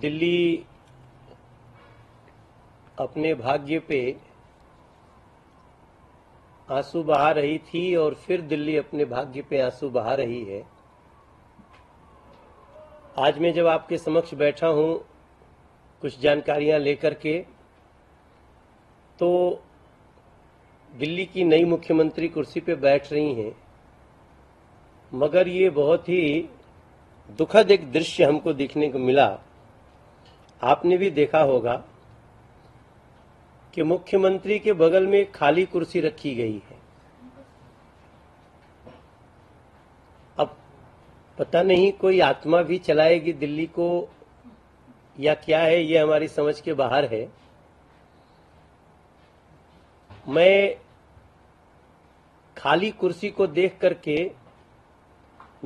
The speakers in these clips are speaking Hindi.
दिल्ली अपने भाग्य पे आंसू बहा रही थी और फिर दिल्ली अपने भाग्य पे आंसू बहा रही है। आज मैं जब आपके समक्ष बैठा हूं कुछ जानकारियां लेकर के, तो दिल्ली की नई मुख्यमंत्री कुर्सी पे बैठ रही हैं, मगर ये बहुत ही दुखद एक दृश्य हमको देखने को मिला। आपने भी देखा होगा कि मुख्यमंत्री के बगल में एक खाली कुर्सी रखी गई है। अब पता नहीं कोई आत्मा भी चलाएगी दिल्ली को या क्या है, ये हमारी समझ के बाहर है। मैं खाली कुर्सी को देख करके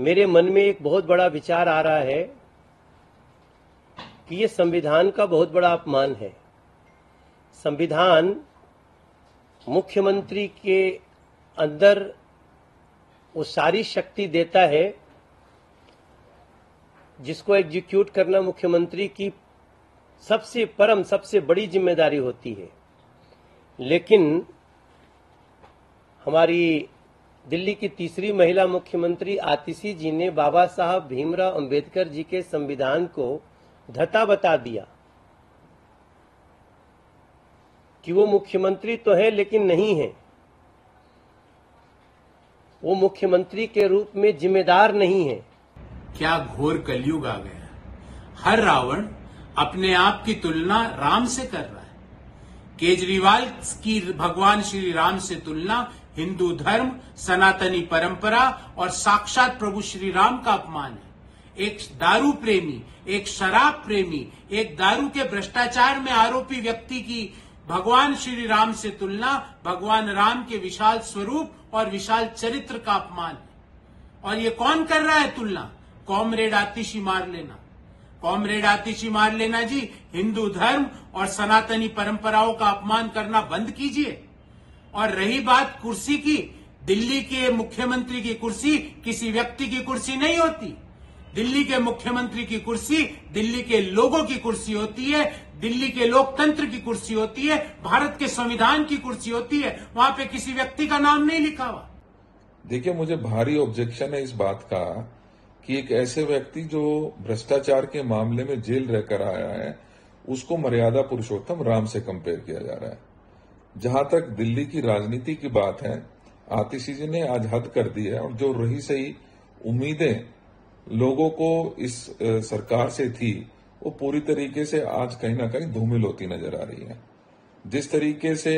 मेरे मन में एक बहुत बड़ा विचार आ रहा है कि ये संविधान का बहुत बड़ा अपमान है। संविधान मुख्यमंत्री के अंदर वो सारी शक्ति देता है जिसको एग्जीक्यूट करना मुख्यमंत्री की सबसे परम सबसे बड़ी जिम्मेदारी होती है, लेकिन हमारी दिल्ली की तीसरी महिला मुख्यमंत्री आतिशी जी ने बाबा साहब भीमराव अंबेडकर जी के संविधान को धता बता दिया कि वो मुख्यमंत्री तो है लेकिन नहीं है, वो मुख्यमंत्री के रूप में जिम्मेदार नहीं है। क्या घोर कलयुग आ गया। हर रावण अपने आप की तुलना राम से कर रहा है। केजरीवाल की भगवान श्री राम से तुलना हिंदू धर्म, सनातनी परंपरा और साक्षात प्रभु श्री राम का अपमान है। एक दारू प्रेमी, एक शराब प्रेमी, एक दारू के भ्रष्टाचार में आरोपी व्यक्ति की भगवान श्री राम से तुलना भगवान राम के विशाल स्वरूप और विशाल चरित्र का अपमान है। और ये कौन कर रहा है तुलना? कॉमरेड आतिशी मार लेना। कॉमरेड आतिशी मार लेना जी, हिंदू धर्म और सनातनी परंपराओं का अपमान करना बंद कीजिए। और रही बात कुर्सी की, दिल्ली के मुख्यमंत्री की कुर्सी किसी व्यक्ति की कुर्सी नहीं होती। दिल्ली के मुख्यमंत्री की कुर्सी दिल्ली के लोगों की कुर्सी होती है, दिल्ली के लोकतंत्र की कुर्सी होती है, भारत के संविधान की कुर्सी होती है। वहां पे किसी व्यक्ति का नाम नहीं लिखा हुआ। देखिए, मुझे भारी ऑब्जेक्शन है इस बात का कि एक ऐसे व्यक्ति जो भ्रष्टाचार के मामले में जेल रहकर आया है, उसको मर्यादा पुरुषोत्तम राम से कंपेयर किया जा रहा है। जहां तक दिल्ली की राजनीति की बात है, आतिशी जी ने आज हद कर दी है। और जो रही सही उम्मीदें लोगों को इस सरकार से थी, वो पूरी तरीके से आज कहीं ना कहीं धूमिल होती नजर आ रही है। जिस तरीके से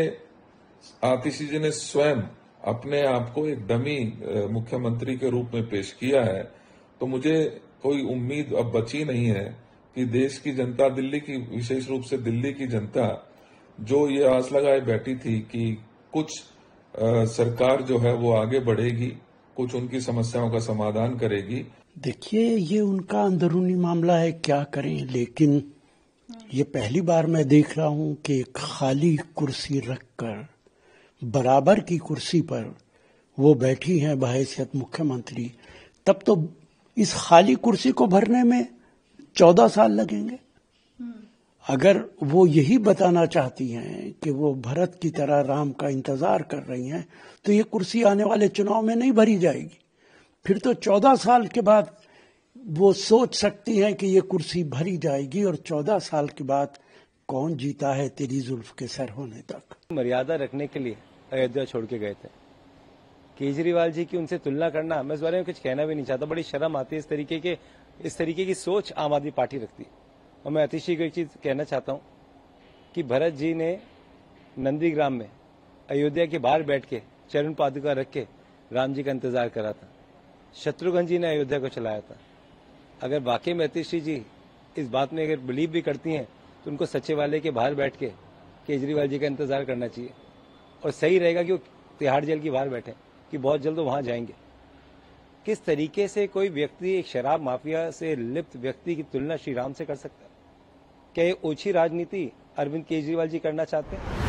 आतिशी जी ने स्वयं अपने आप को एक डमी मुख्यमंत्री के रूप में पेश किया है, तो मुझे कोई उम्मीद अब बची नहीं है कि देश की जनता, दिल्ली की, विशेष रूप से दिल्ली की जनता जो ये आस लगाए बैठी थी कि कुछ सरकार जो है वो आगे बढ़ेगी, कुछ उनकी समस्याओं का समाधान करेगी। देखिए, ये उनका अंदरूनी मामला है, क्या करें। लेकिन ये पहली बार मैं देख रहा हूं कि खाली कुर्सी रखकर बराबर की कुर्सी पर वो बैठी हैं बहैसियत मुख्यमंत्री। तब तो इस खाली कुर्सी को भरने में 14 साल लगेंगे। अगर वो यही बताना चाहती हैं कि वो भरत की तरह राम का इंतजार कर रही हैं, तो ये कुर्सी आने वाले चुनाव में नहीं भरी जाएगी। फिर तो 14 साल के बाद वो सोच सकती हैं कि ये कुर्सी भरी जाएगी, और 14 साल के बाद कौन जीता है तेरी जुल्फ के सर होने तक। मर्यादा रखने के लिए अयोध्या छोड़ के गए थे। केजरीवाल जी की उनसे तुलना करना, मैं इस बारे में कुछ कहना भी नहीं चाहता। बड़ी शर्म आती है इस तरीके की सोच आम आदमी पार्टी रखती। और मैं आतिशी को एक चीज कहना चाहता हूँ कि भरत जी ने नंदीग्राम में अयोध्या के बाहर बैठ के चरण पादुका रख के राम जी का इंतजार करा था। शत्रुघ्न जी ने अयोध्या को चलाया था। अगर वाकई में आतिशी जी इस बात में अगर बिलीव भी करती हैं, तो उनको सचिवालय के बाहर बैठ के केजरीवाल जी का इंतजार करना चाहिए। और सही रहेगा कि वो तिहाड़ जेल के बाहर बैठे कि बहुत जल्द वहां जाएंगे। किस तरीके से कोई व्यक्ति, एक शराब माफिया से लिप्त व्यक्ति की तुलना श्री राम से कर सकता है? क्या ये ओछी राजनीति अरविंद केजरीवाल जी करना चाहते हैं?